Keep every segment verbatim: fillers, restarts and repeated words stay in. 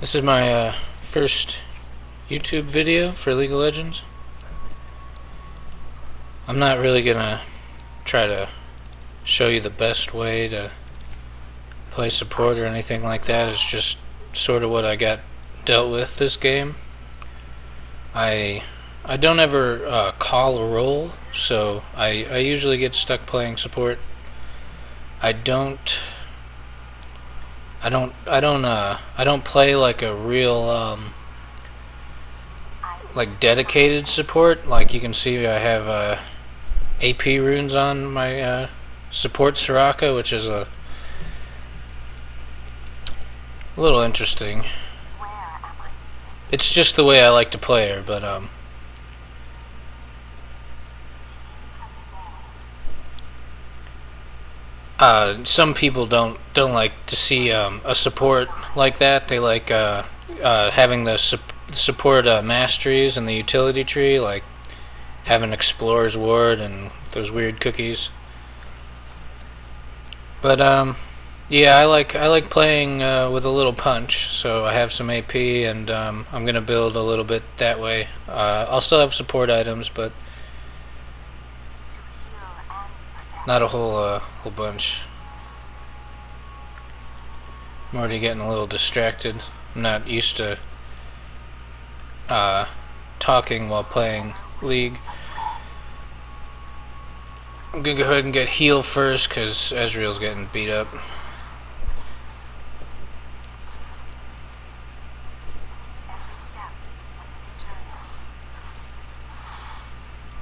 This is my uh, first YouTube video for League of Legends. I'm not really gonna try to show you the best way to play support or anything like that. It's just sort of what I got dealt with this game. I I don't ever uh, call a role, so I, I usually get stuck playing support. I don't I don't I don't uh I don't play like a real um like dedicated support. Like you can see I have uh A P runes on my uh support Soraka, which is a little interesting. It's just the way I like to play her, but um Uh, some people don't don't like to see um, a support like that. They like uh, uh, having the su support uh, masteries and the utility tree, like having Explorer's Ward and those weird cookies. But um, yeah, I like I like playing uh, with a little punch. So I have some A P, and um, I'm gonna build a little bit that way. Uh, I'll still have support items, but not a whole uh, whole bunch. I'm already getting a little distracted. I'm not used to uh, talking while playing League. I'm gonna go ahead and get heal first because Ezreal's getting beat up.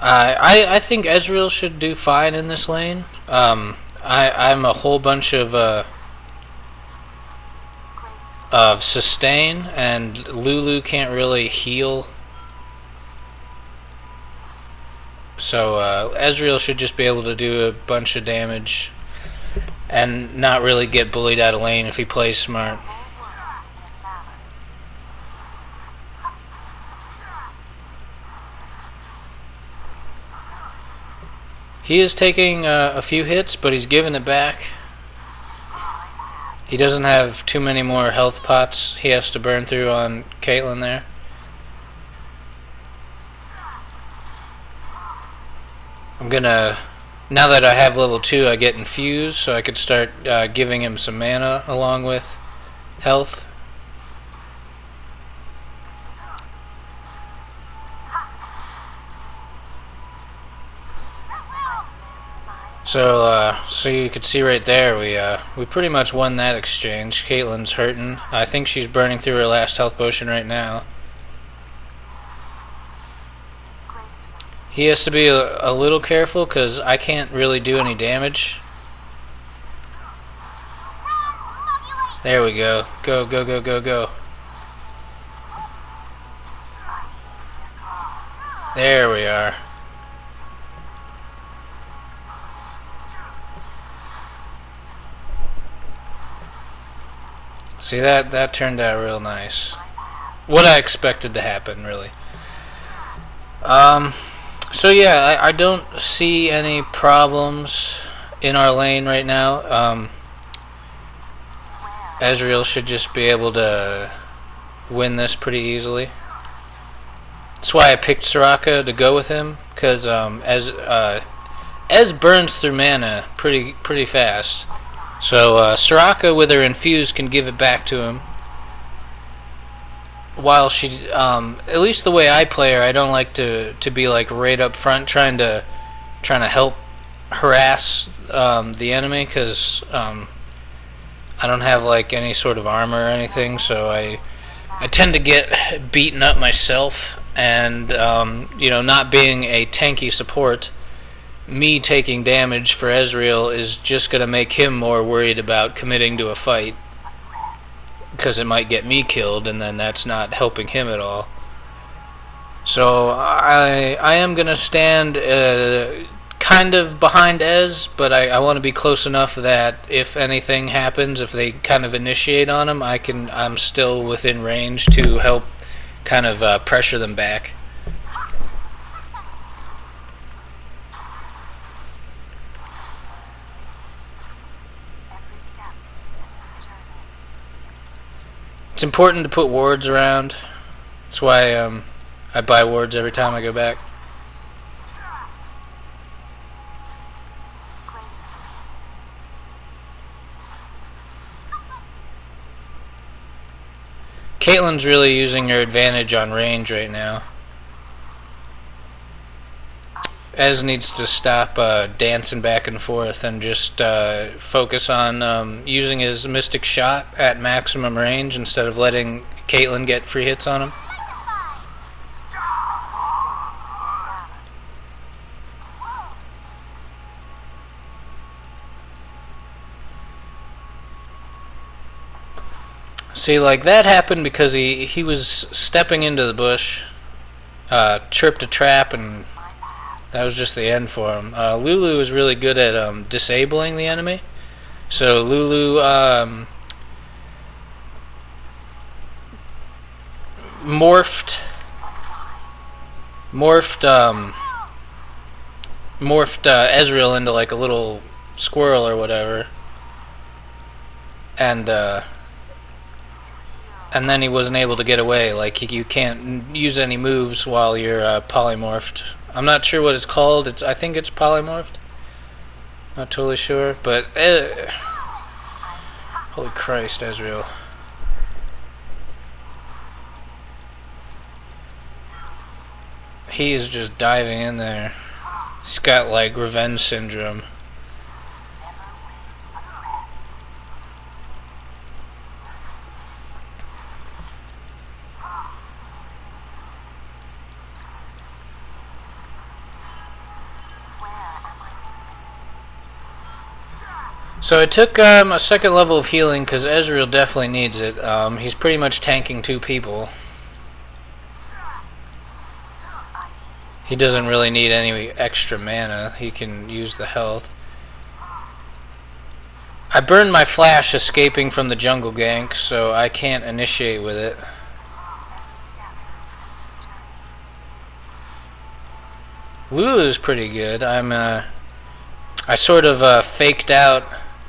Uh, I I think Ezreal should do fine in this lane. Um, I I'm a whole bunch of uh, of sustain, and Lulu can't really heal, so uh, Ezreal should just be able to do a bunch of damage and not really get bullied out of lane if he plays smart. He is taking uh, a few hits, but he's giving it back. He doesn't have too many more health pots he has to burn through on Caitlyn there. I'm gonna... Now that I have level two, I get infused, so I could start uh, giving him some mana along with health. So, uh, so you could see right there, we uh, we pretty much won that exchange. Caitlyn's hurting. I think she's burning through her last health potion right now. He has to be a, a little careful because I can't really do any damage. There we go. Go, go, go, go, go. There we are. See, that, that turned out real nice. What I expected to happen, really. Um, so yeah, I, I don't see any problems in our lane right now. Um, Ezreal should just be able to win this pretty easily. That's why I picked Soraka to go with him, because um, Ez, uh, Ez burns through mana pretty pretty fast. So uh, Soraka, with her infuse, can give it back to him. While she, um, at least the way I play her, I don't like to to be like right up front trying to trying to help harass um, the enemy, because um, I don't have like any sort of armor or anything, so I I tend to get beaten up myself, and um, you know, not being a tanky support, me taking damage for Ezreal is just going to make him more worried about committing to a fight, because it might get me killed, and then that's not helping him at all. So I I am going to stand uh, kind of behind Ez, but I, I want to be close enough that if anything happens, if they kind of initiate on him, I can, I'm still within range to help kind of uh, pressure them back. It's important to put wards around. That's why um, I buy wards every time I go back. Caitlyn's really using her advantage on range right now. Ez needs to stop uh, dancing back and forth and just uh, focus on um, using his mystic shot at maximum range instead of letting Caitlyn get free hits on him. See, like, that happened because he, he was stepping into the bush, uh, tripped a trap, and that was just the end for him. Uh, Lulu is really good at um, disabling the enemy. So Lulu um, morphed, morphed, um, morphed uh, Ezreal into, like, a little squirrel or whatever. And, uh... and then he wasn't able to get away. Like, he, you can't use any moves while you're uh, polymorphed. I'm not sure what it's called. It's I think it's polymorphed. Not totally sure, but eh. Holy Christ, Ezreal! He is just diving in there. He's got like revenge syndrome. So I took um, a second level of healing because Ezreal definitely needs it. Um, he's pretty much tanking two people. He doesn't really need any extra mana. He can use the health. I burned my flash escaping from the jungle gank, so I can't initiate with it. Lulu's pretty good. I'm uh, I sort of uh, faked out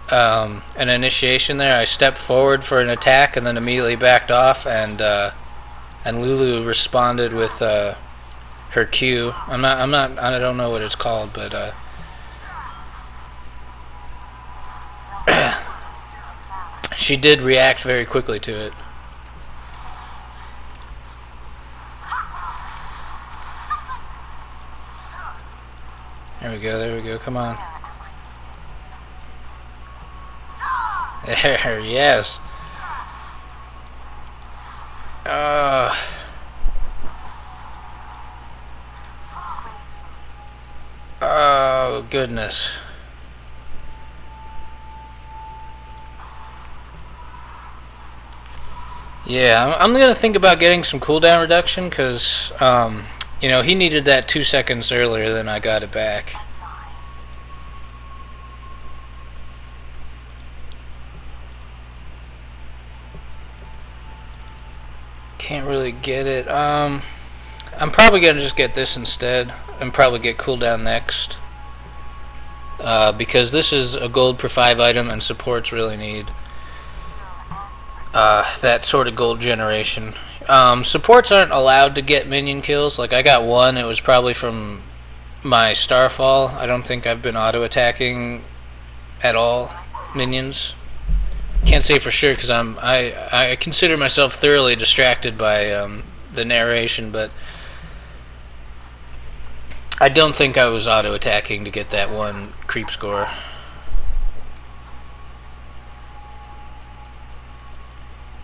Um, an initiation there. I stepped forward for an attack and then immediately backed off, and uh, and Lulu responded with uh, her Q. I'm not. I'm not. I don't know what it's called, but uh, she did react very quickly to it. There we go. There we go. Come on. There, yes. Uh, oh, goodness. Yeah, I'm, I'm going to think about getting some cooldown reduction because, um, you know, he needed that two seconds earlier than I got it back. Can't really get it. Um, I'm probably gonna just get this instead, and probably get cooldown next, uh, because this is a gold per five item, and supports really need uh, that sort of gold generation. Um, supports aren't allowed to get minion kills. Like, I got one. It was probably from my Starfall. I don't think I've been auto attacking at all minions. Can't say for sure because I'm I I consider myself thoroughly distracted by um, the narration, but I don't think I was auto attacking to get that one creep score.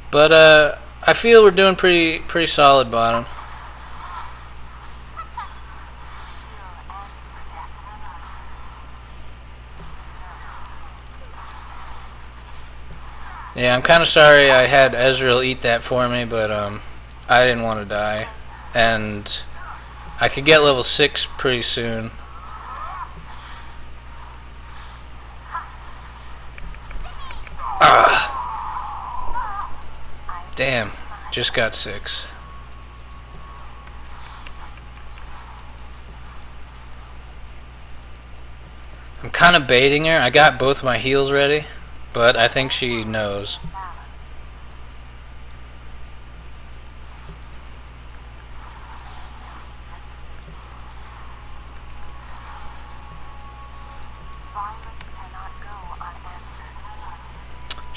But uh, I feel we're doing pretty pretty solid bottom. Yeah, I'm kind of sorry I had Ezreal eat that for me, but um, I didn't want to die. And I could get level six pretty soon. Ah. Damn, just got six. I'm kind of baiting her. I got both my heals ready. But I think she knows.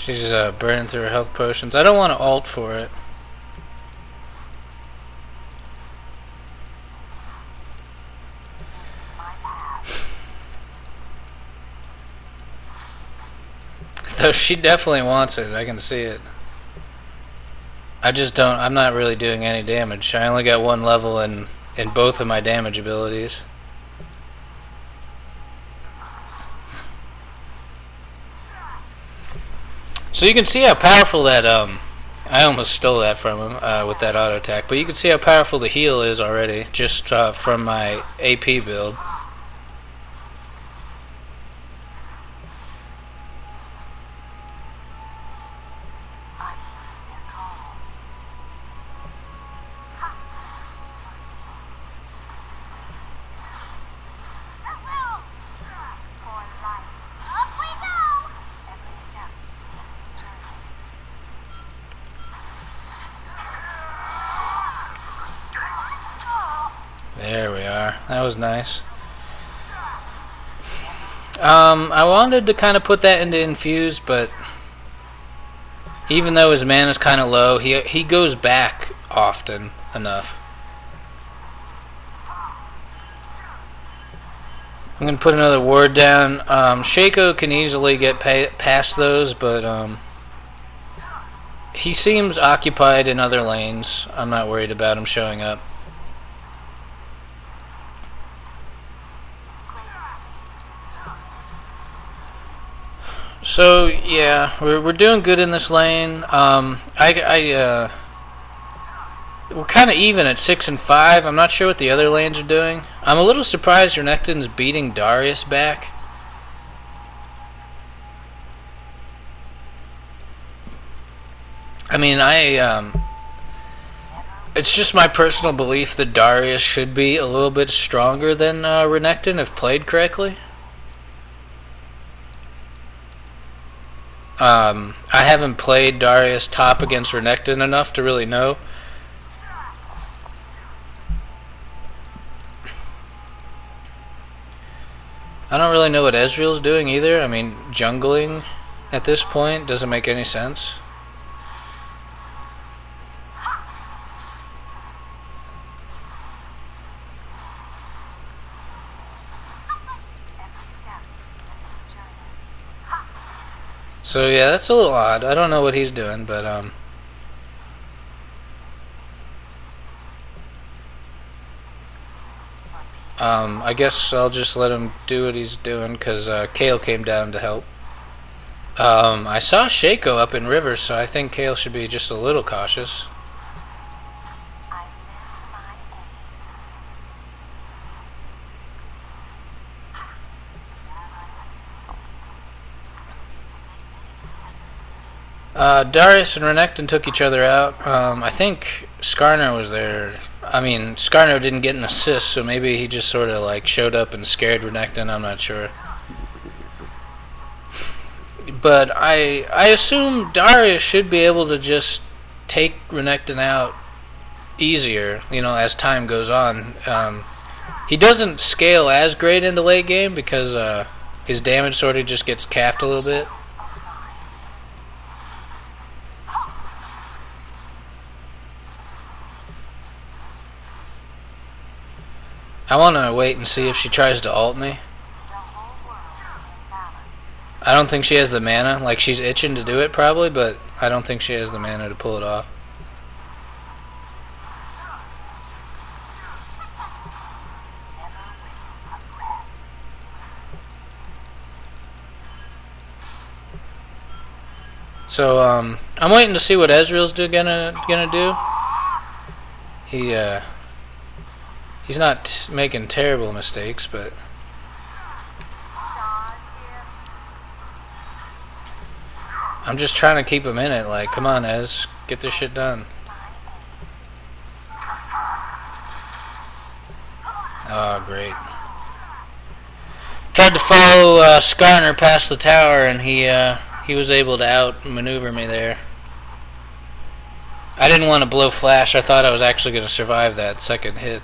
She's uh, burning through her health potions. I don't want to ult for it. Though she definitely wants it. I can see it. I just don't... I'm not really doing any damage. I only got one level in, in both of my damage abilities. So you can see how powerful that... Um, I almost stole that from him uh, with that auto attack. But you can see how powerful the heal is already just uh, from my A P build. There we are. That was nice. Um, I wanted to kind of put that into Infuse, but even though his mana's kind of low, he he goes back often enough. I'm gonna put another ward down. Um, Shaco can easily get pay past those, but um, he seems occupied in other lanes. I'm not worried about him showing up. So yeah, we're we're doing good in this lane. Um, I, I uh, we're kind of even at six and five. I'm not sure what the other lanes are doing. I'm a little surprised Renekton's beating Darius back. I mean, I um, it's just my personal belief that Darius should be a little bit stronger than uh, Renekton if played correctly. Um, I haven't played Darius top against Renekton enough to really know. I don't really know what Ezreal's doing either. I mean, jungling at this point doesn't make any sense. So yeah, that's a little odd. I don't know what he's doing, but um um I guess I'll just let him do what he's doing, cuz uh Kayle came down to help. Um I saw Shaco up in river, so I think Kayle should be just a little cautious. Uh, Darius and Renekton took each other out. Um, I think Skarner was there. I mean, Skarner didn't get an assist, so maybe he just sort of like showed up and scared Renekton. I'm not sure. But I I assume Darius should be able to just take Renekton out easier, you know, as time goes on. Um, he doesn't scale as great into late game because uh, his damage sort of just gets capped a little bit. I want to wait and see if she tries to ult me. I don't think she has the mana. Like, she's itching to do it probably, but I don't think she has the mana to pull it off. So, um, I'm waiting to see what Ezreal's do, gonna, gonna do. He, uh... He's not making terrible mistakes, but... I'm just trying to keep him in it. Like, come on, Ez. Get this shit done. Oh, great. Tried to follow uh, Skarner past the tower, and he, uh, he was able to outmaneuver me there. I didn't want to blow flash. I thought I was actually going to survive that second hit.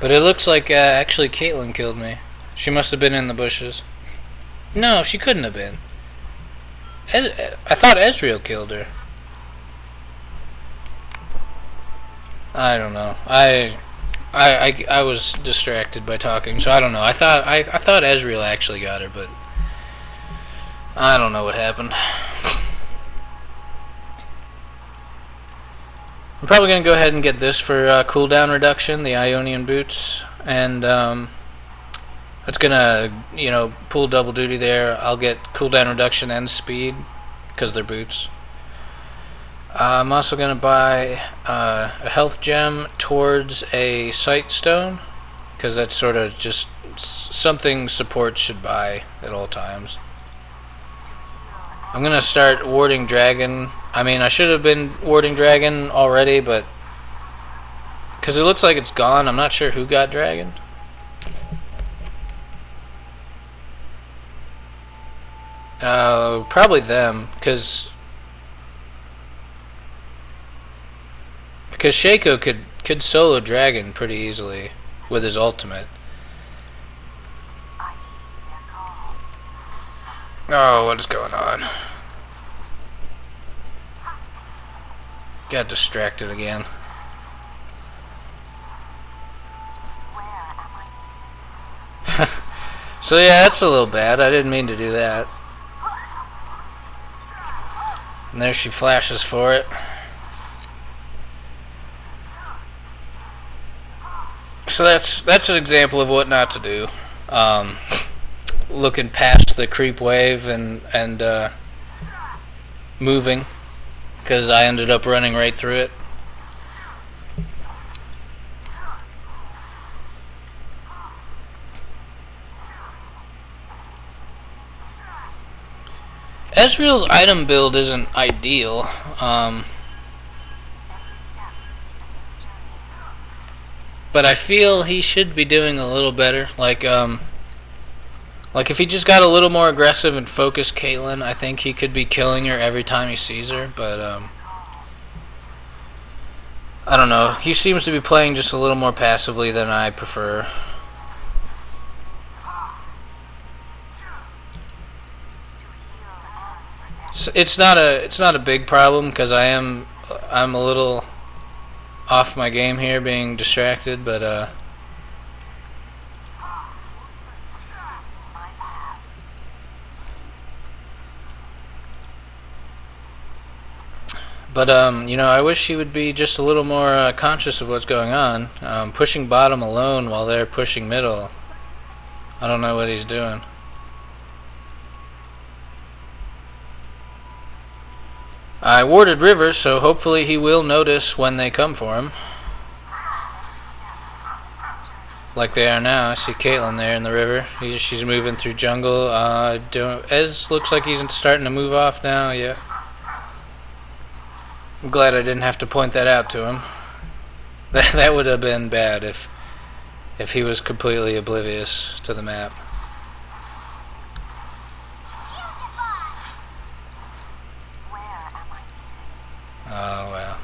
But it looks like uh, actually Caitlyn killed me. She must have been in the bushes. No, she couldn't have been. Ez I thought Ezreal killed her. I don't know. I, I, I, I was distracted by talking, so I don't know. I thought I, I thought Ezreal actually got her, but I don't know what happened. I'm probably gonna go ahead and get this for uh, cooldown reduction, the Ionian boots, and um, it's gonna you know pull double duty there. I'll get cooldown reduction and speed because they're boots. Uh, I'm also going to buy uh, a health gem towards a sight stone, because that's sort of just something support should buy at all times. I'm going to start warding dragon. I mean, I should have been warding dragon already, but because it looks like it's gone, I'm not sure who got dragon. Uh, probably them, because... Because Shaco could, could solo dragon pretty easily with his ultimate. Oh, what's going on? Got distracted again. So yeah, that's a little bad. I didn't mean to do that. And there she flashes for it. So that's that's an example of what not to do. Um, looking past the creep wave and and uh, moving, because I ended up running right through it. Ezreal's item build isn't ideal. Um, But I feel he should be doing a little better. Like, um, like if he just got a little more aggressive and focused Caitlyn, I think he could be killing her every time he sees her. But um, I don't know. He seems to be playing just a little more passively than I prefer. So it's not a it's not a big problem, because I am I'm a little off my game here, being distracted, but uh, but um, you know, I wish he would be just a little more uh, conscious of what's going on. Um, pushing bottom alone while they're pushing middle. I don't know what he's doing. I warded river, so hopefully he will notice when they come for him. Like they are now. I see Caitlyn there in the river. He's, she's moving through jungle. Uh, don't, Ez looks like he's starting to move off now, yeah. I'm glad I didn't have to point that out to him. That, that would have been bad if, if he was completely oblivious to the map. Oh, wow.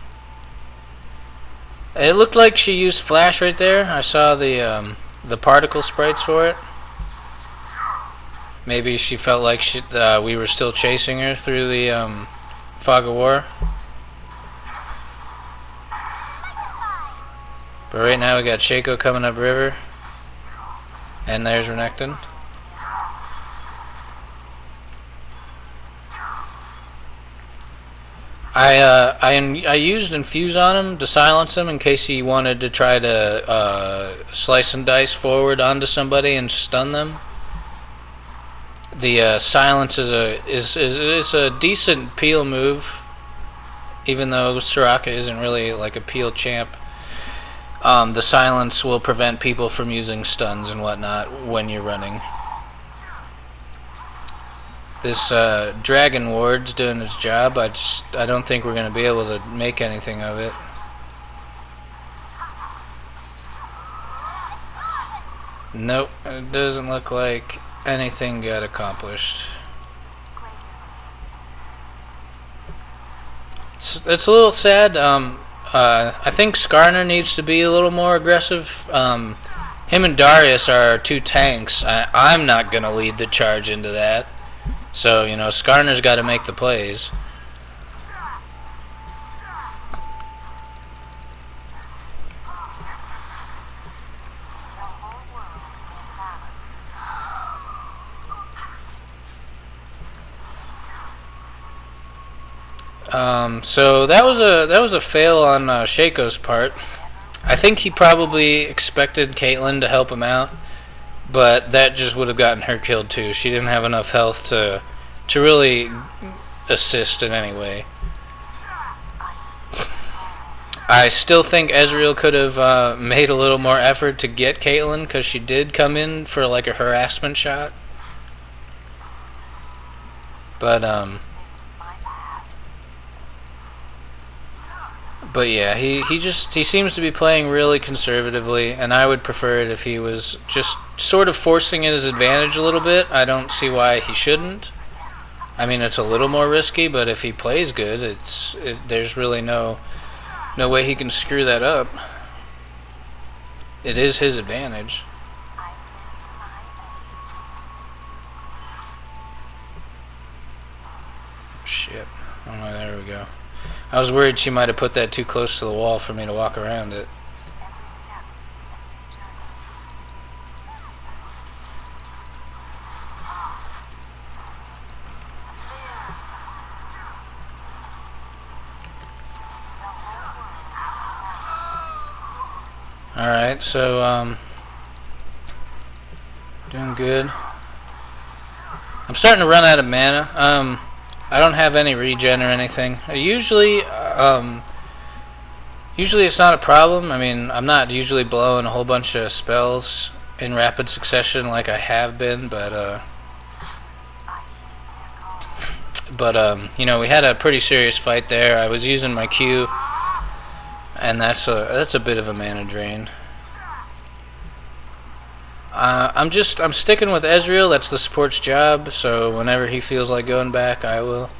It looked like she used flash right there. I saw the um, the particle sprites for it. Maybe she felt like she, uh, we were still chasing her through the um, fog of war. But right now we got Shaco coming up river. And there's Renekton. I, uh, I, I used Infuse on him to silence him in case he wanted to try to uh, slice and dice forward onto somebody and stun them. The uh, silence is a is, is is a decent peel move, even though Soraka isn't really like a peel champ. Um, the silence will prevent people from using stuns and whatnot when you're running. This uh, dragon ward's doing its job. I just I don't think we're going to be able to make anything of it. Nope, it doesn't look like anything got accomplished. It's, it's a little sad. Um, Uh, I think Skarner needs to be a little more aggressive. Um, him and Darius are two tanks. I, I'm not going to lead the charge into that. So, you know, Skarner's got to make the plays. Um, so that was a that was a fail on uh, Shaco's part. I think he probably expected Caitlyn to help him out, but that just would have gotten her killed too. She didn't have enough health to to really assist in any way. I still think Ezreal could have uh, made a little more effort to get Caitlyn, because she did come in for like a harassment shot. But um. But yeah, he, he just he seems to be playing really conservatively, and I would prefer it if he was just sort of forcing his advantage a little bit. I don't see why he shouldn't. I mean, it's a little more risky, but if he plays good, it's it, there's really no no way he can screw that up. It is his advantage. Shit. Oh, there we go. I was worried she might have put that too close to the wall for me to walk around it. Alright, so, um... doing good. I'm starting to run out of mana. Um... I don't have any regen or anything. Usually, um, usually it's not a problem. I mean, I'm not usually blowing a whole bunch of spells in rapid succession like I have been, but, uh, but, um, you know, we had a pretty serious fight there. I was using my Q, and that's a, that's a bit of a mana drain. Uh, I'm just, I'm sticking with Ezreal, that's the support's job, so whenever he feels like going back, I will.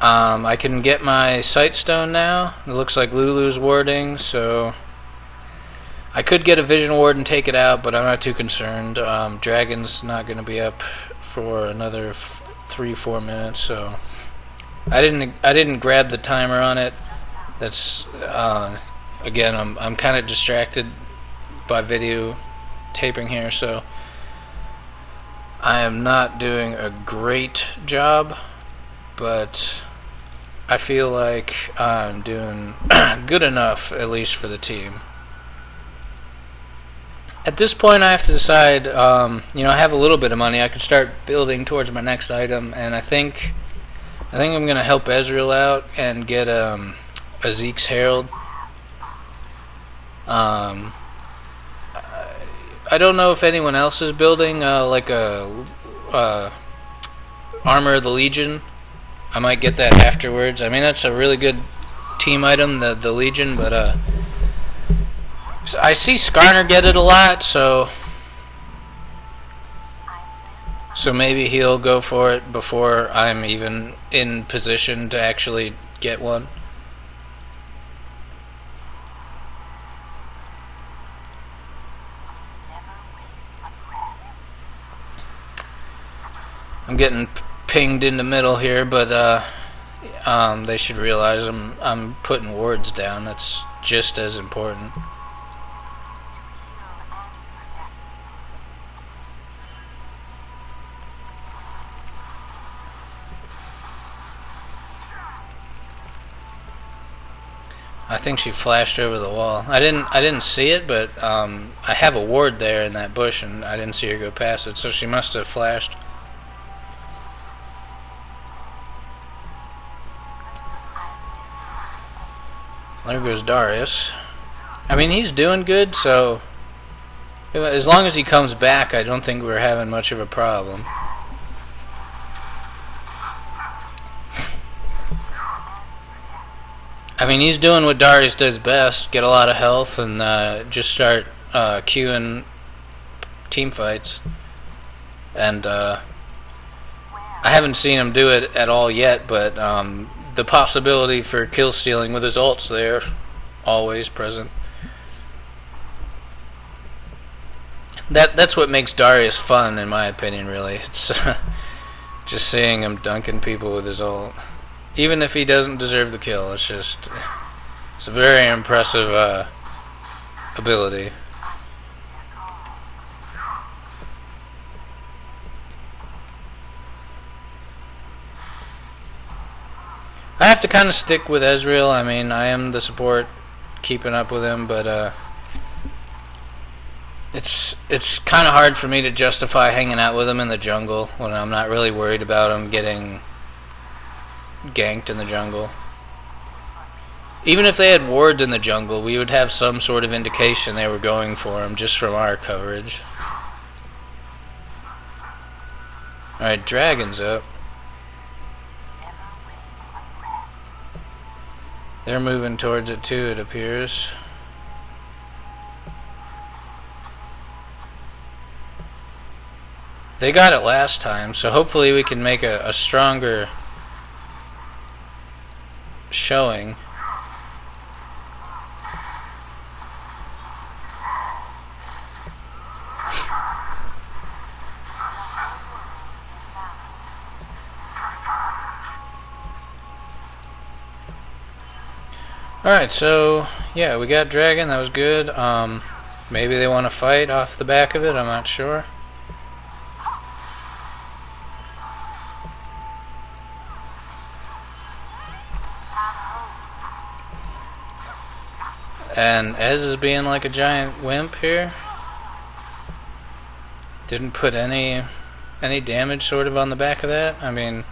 Um, I can get my sight stone now. It looks like Lulu's warding, so... I could get a vision ward and take it out, but I'm not too concerned. Um, Dragon's not going to be up for another f three, four minutes, so... I didn't, I didn't grab the timer on it. That's, uh... Again, I'm I'm kind of distracted by video taping here, so I am not doing a great job, but I feel like I'm doing good enough, at least for the team. At this point, I have to decide. Um, you know, I have a little bit of money. I can start building towards my next item, and I think I think I'm gonna help Ezreal out and get um, a Zeke's Herald. Um, I don't know if anyone else is building uh, like a uh, Armor of the Legion. I might get that afterwards. I mean, that's a really good team item, the the Legion. But uh, I see Skarner get it a lot, so so maybe he'll go for it before I'm even in position to actually get one. I'm getting pinged in the middle here, but uh, um, they should realize I'm I'm putting wards down. That's just as important. I think she flashed over the wall. I didn't I didn't see it, but um, I have a ward there in that bush, and I didn't see her go past it. So she must have flashed. There goes Darius. I mean, he's doing good, so as long as he comes back, I don't think we're having much of a problem. I mean, he's doing what Darius does best, get a lot of health, and uh, just start uh, queuing teamfights. And uh, I haven't seen him do it at all yet, but... Um, the possibility for kill stealing with his ults there, always present. That that's what makes Darius fun, in my opinion. Really, it's just seeing him dunking people with his ult, even if he doesn't deserve the kill. It's just it's a very impressive uh, ability. I have to kind of stick with Ezreal. I mean, I am the support, keeping up with him, but uh, it's it's kind of hard for me to justify hanging out with him in the jungle when I'm not really worried about him getting ganked in the jungle. Even if they had wards in the jungle, we would have some sort of indication they were going for him just from our coverage. Alright, Dragon's up. They're moving towards it too, it appears. They got it last time, so hopefully we can make a, a stronger showing. Alright, so, yeah, we got Dragon, that was good. Um, maybe they want to fight off the back of it, I'm not sure. And Ez is being like a giant wimp here. Didn't put any, any damage sort of on the back of that. I mean,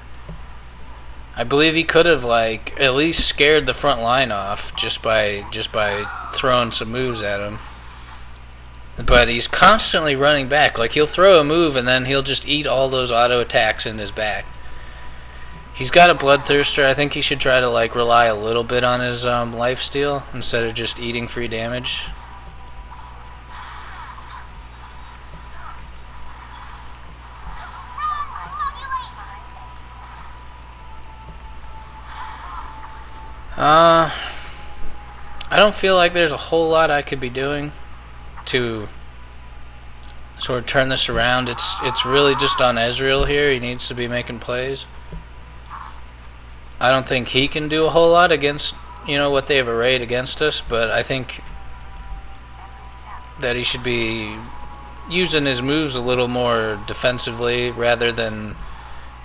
I believe he could have, like, at least scared the front line off just by just by throwing some moves at him. But he's constantly running back. Like, he'll throw a move and then he'll just eat all those auto attacks in his back. He's got a bloodthirster. I think he should try to, like, rely a little bit on his um, lifesteal instead of just eating free damage. Uh, I don't feel like there's a whole lot I could be doing to sort of turn this around. It's it's really just on Ezreal here. He needs to be making plays. I don't think he can do a whole lot against, you know, what they've arrayed against us, but I think that he should be using his moves a little more defensively rather than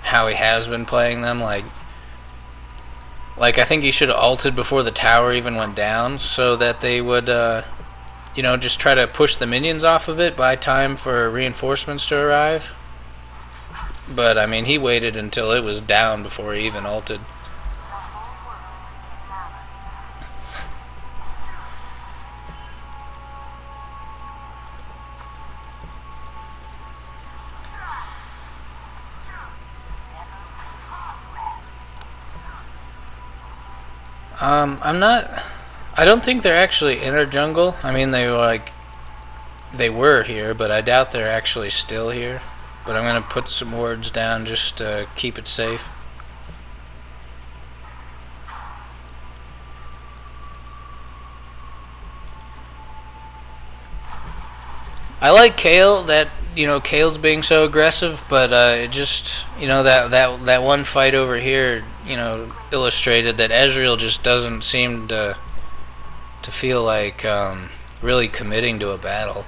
how he has been playing them, like Like, I think he should have ulted before the tower even went down so that they would, uh, you know, just try to push the minions off of it by time for reinforcements to arrive. But, I mean, he waited until it was down before he even ulted. Um, I'm not, I don't think they're actually in our jungle. I mean, they were like, they were here, but I doubt they're actually still here. But I'm going to put some wards down just to keep it safe. I like Kayle, that, you know, Kayle's being so aggressive, but uh, it just, you know, that, that, that one fight over here, you know, illustrated that Ezreal just doesn't seem to to feel like um, really committing to a battle.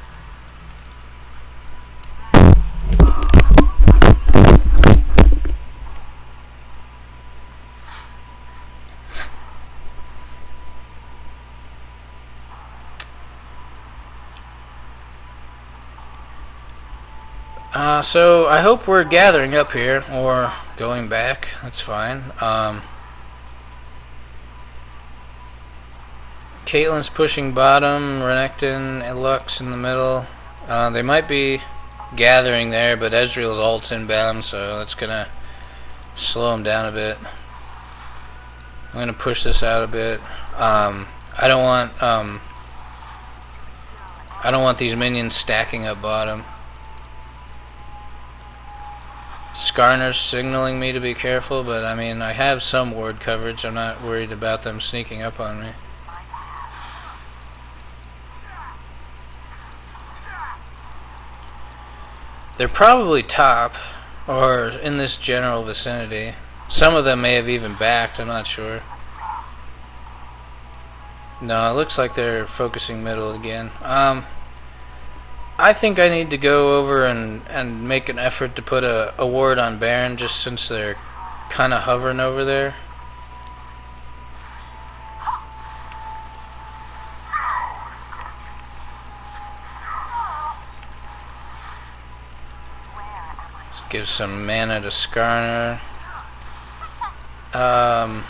Uh, so I hope we're gathering up here or going back. That's fine. Um, Caitlyn's pushing bottom, Renekton and Lux in the middle. Uh, they might be gathering there, but Ezreal's ult's inbound, so that's gonna slow him down a bit. I'm gonna push this out a bit. Um, I don't want um, I don't want these minions stacking up bottom. Skarner's signaling me to be careful, but I mean, I have some ward coverage. I'm not worried about them sneaking up on me. They're probably top, or in this general vicinity. Some of them may have even backed, I'm not sure. No, it looks like they're focusing middle again. Um, I think I need to go over and, and make an effort to put a, a ward on Baron, just since they're kind of hovering over there. Let's give some mana to Skarner. Um,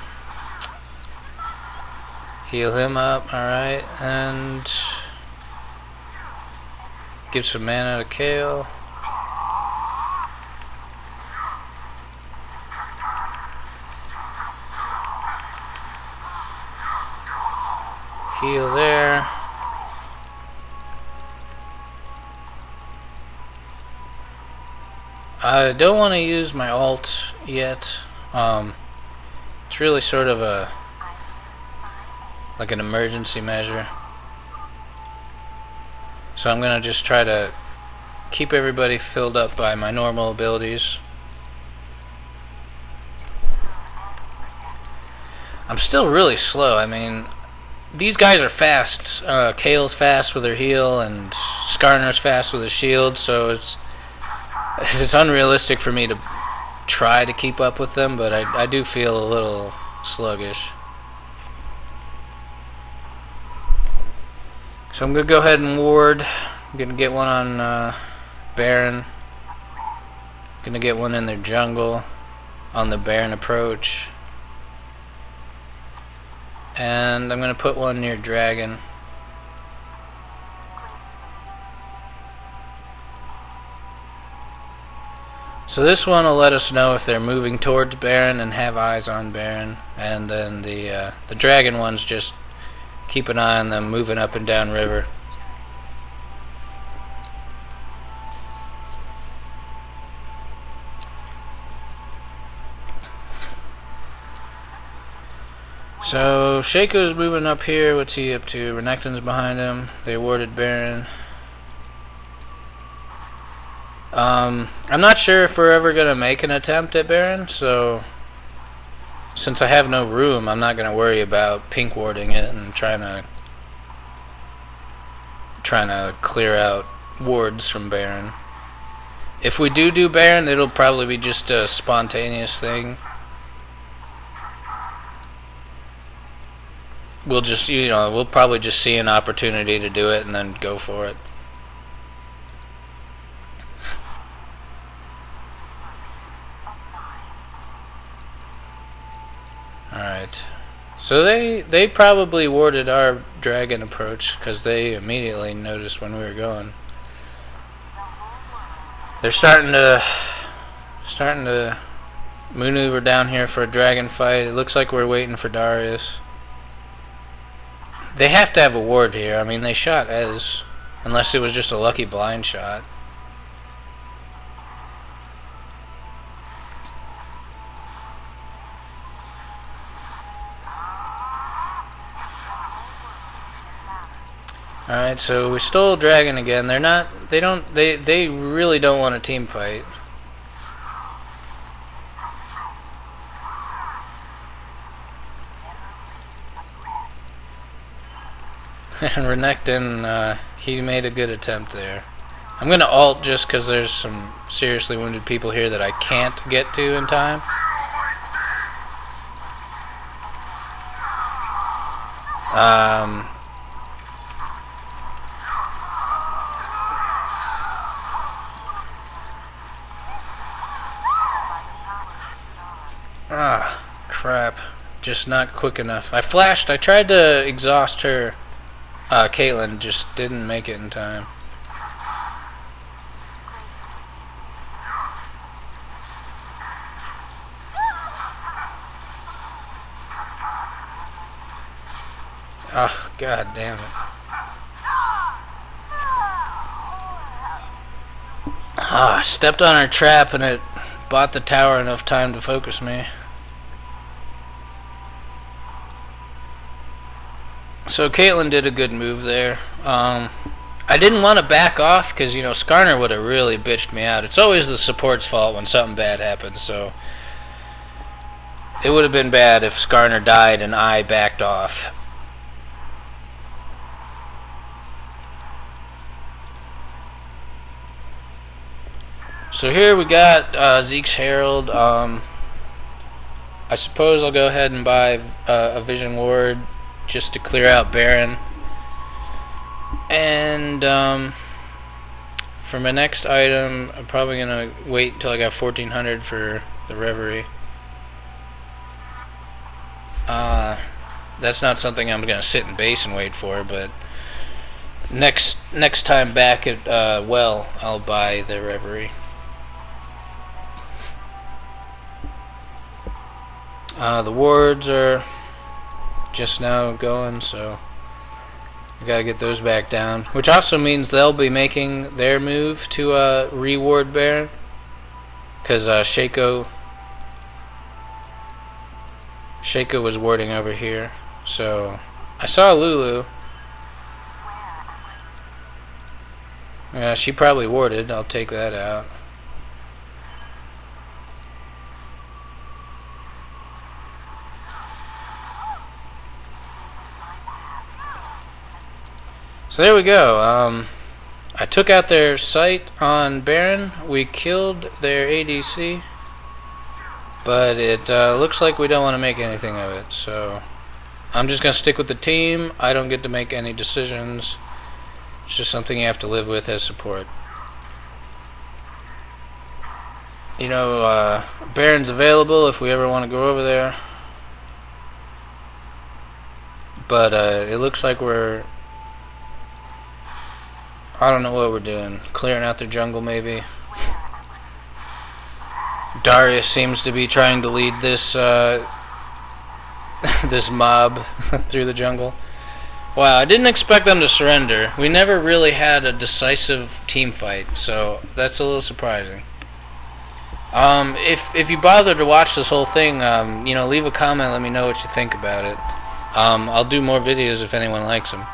heal him up, alright, and give some mana to Kayle. Heal there. I don't want to use my ult yet. Um, it's really sort of a like an emergency measure. So I'm going to just try to keep everybody filled up by my normal abilities. I'm still really slow. I mean, these guys are fast. Uh, Kayle's fast with her heal, and Skarner's fast with his shield, so it's it's unrealistic for me to try to keep up with them, but I, I do feel a little sluggish. So I'm going to go ahead and ward. I'm going to get one on uh, Baron. Going to get one in their jungle on the Baron approach. And I'm going to put one near Dragon. So this one will let us know if they're moving towards Baron and have eyes on Baron. And then the, uh, the Dragon one's just keep an eye on them moving up and down river. So Shaco's moving up here. What's he up to? Renekton's behind him. They warded Baron. Um, I'm not sure if we're ever going to make an attempt at Baron, so since I have no room, I'm not going to worry about pink warding it and trying to trying to clear out wards from Baron. If we do do Baron, it'll probably be just a spontaneous thing. We'll just, you know, we'll probably just see an opportunity to do it and then go for it. Alright, so they they probably warded our Dragon approach because they immediately noticed when we were going. They're starting to starting to maneuver down here for a Dragon fight. It looks like we're waiting for Darius. They have to have a ward here. I mean, they shot Ez, unless it was just a lucky blind shot. Alright, so we stole Dragon again. They're not they don't they they really don't want a team fight. And Renekton, uh, he made a good attempt there. I'm gonna alt just because there's some seriously wounded people here that I can't get to in time. Um Ah, crap. Just not quick enough. I flashed. I tried to exhaust her. Uh, Caitlyn just didn't make it in time. Ah, oh, god damn it. Ah, stepped on her trap and it bought the tower enough time to focus me. So Caitlyn did a good move there. Um, I didn't want to back off because, you know, Skarner would have really bitched me out. It's always the support's fault when something bad happens, so... It would have been bad if Skarner died and I backed off. So here we got uh, Zeke's Herald. Um, I suppose I'll go ahead and buy uh, a vision ward just to clear out Baron. And um, for my next item, I'm probably gonna wait until I got fourteen hundred for the reverie. Uh, that's not something I'm gonna sit in base and wait for, but next next time back at uh, well, I'll buy the reverie. Uh, the wards are just now going, so I gotta get those back down, which also means they'll be making their move to uh, reward Baron, because uh, Shaco Shaco was warding over here. So I saw Lulu. Yeah, she probably warded. I'll take that out. So there we go. Um, I took out their sight on Baron. We killed their A D C. But it uh, looks like we don't want to make anything of it, so I'm just going to stick with the team. I don't get to make any decisions. It's just something you have to live with as support. You know, uh, Baron's available if we ever want to go over there. But uh, it looks like we're... I don't know what we're doing. Clearing out the jungle, maybe. Darius seems to be trying to lead this uh, this mob through the jungle. Wow, I didn't expect them to surrender. We never really had a decisive team fight, so that's a little surprising. Um, if if you bothered to watch this whole thing, um, you know, leave a comment. Let me know what you think about it. Um, I'll do more videos if anyone likes them.